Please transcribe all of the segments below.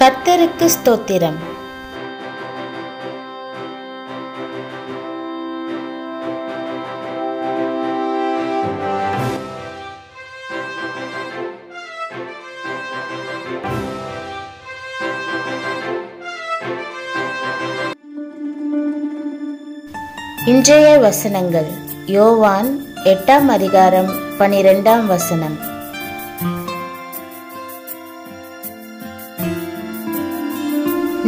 கர்த்தருக்கு ஸ்தோத்திரம். இன்றைய வசனங்கள். யோவான் 8ஆம் அதிகாரம் 12ஆம் வசனம்.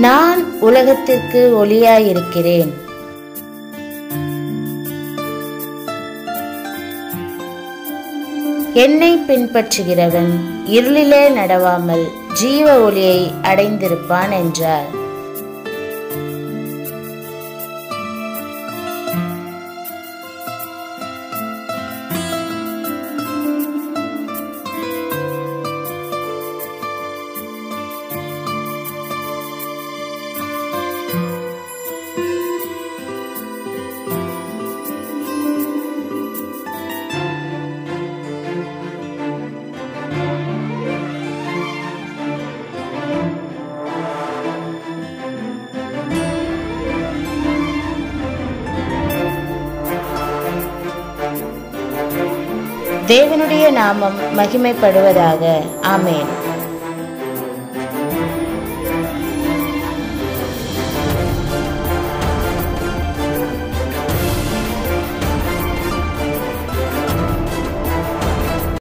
நான் உலகத்திற்கு ஒளியாயிருக்கிறேன். என்னை பின்பற்றுகிறவன் இருளிலே நடவாமல் ஜீவ ஒளியை அடைந்திருப்பான் என்றார். தேவனுடைய நாமம் மகிமைப்படுவதாக. ஆமென்.